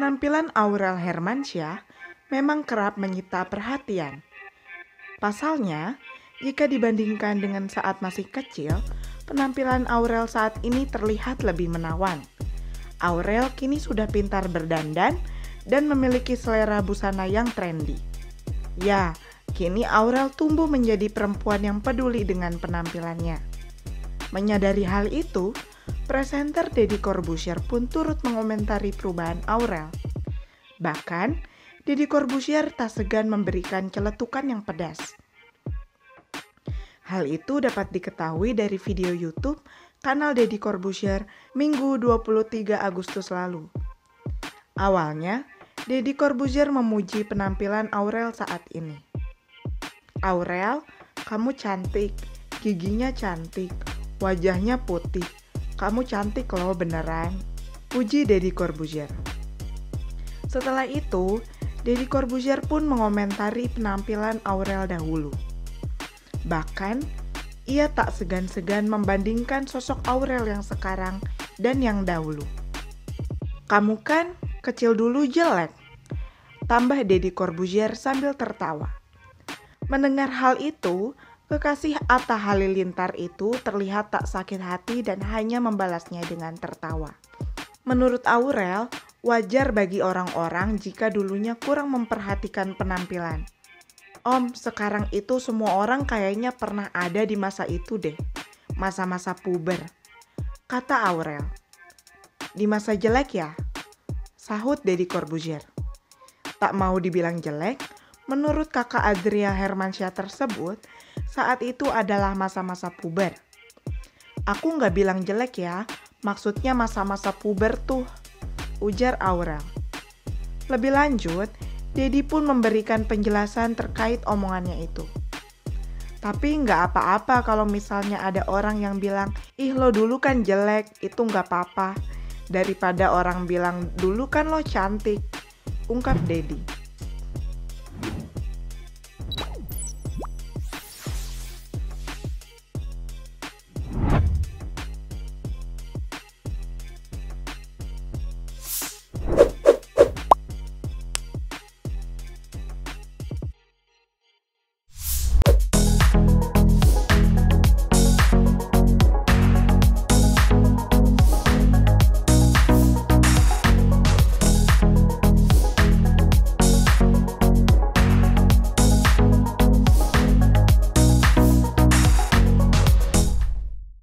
Penampilan Aurel Hermansyah memang kerap menyita perhatian. Pasalnya, jika dibandingkan dengan saat masih kecil, penampilan Aurel saat ini terlihat lebih menawan. Aurel kini sudah pintar berdandan dan memiliki selera busana yang trendy. Ya, kini Aurel tumbuh menjadi perempuan yang peduli dengan penampilannya. Menyadari hal itu, presenter Deddy Corbuzier pun turut mengomentari perubahan Aurel. Bahkan, Deddy Corbuzier tak segan memberikan celetukan yang pedas. Hal itu dapat diketahui dari video YouTube kanal Deddy Corbuzier Minggu 23 Agustus lalu. Awalnya, Deddy Corbuzier memuji penampilan Aurel saat ini. "Aurel, kamu cantik, giginya cantik, wajahnya putih. Kamu cantik loh beneran," puji Deddy Corbuzier. Setelah itu, Deddy Corbuzier pun mengomentari penampilan Aurel dahulu. Bahkan, ia tak segan-segan membandingkan sosok Aurel yang sekarang dan yang dahulu. "Kamu kan kecil dulu jelek," tambah Deddy Corbuzier sambil tertawa. Mendengar hal itu, kekasih Atta Halilintar itu terlihat tak sakit hati dan hanya membalasnya dengan tertawa. Menurut Aurel, wajar bagi orang-orang jika dulunya kurang memperhatikan penampilan. "Om, sekarang itu semua orang kayaknya pernah ada di masa itu deh, masa-masa puber," kata Aurel. "Di masa jelek ya?" sahut Deddy Corbuzier. Tak mau dibilang jelek, menurut kakak Aurel Hermansyah tersebut, saat itu adalah masa-masa puber. "Aku nggak bilang jelek ya, maksudnya masa-masa puber tuh," ujar Aurel. Lebih lanjut, Deddy pun memberikan penjelasan terkait omongannya itu. "Tapi nggak apa-apa kalau misalnya ada orang yang bilang, 'Ih, lo dulu kan jelek,' itu nggak apa-apa. Daripada orang bilang, 'Dulu kan lo cantik,'" ungkap Deddy.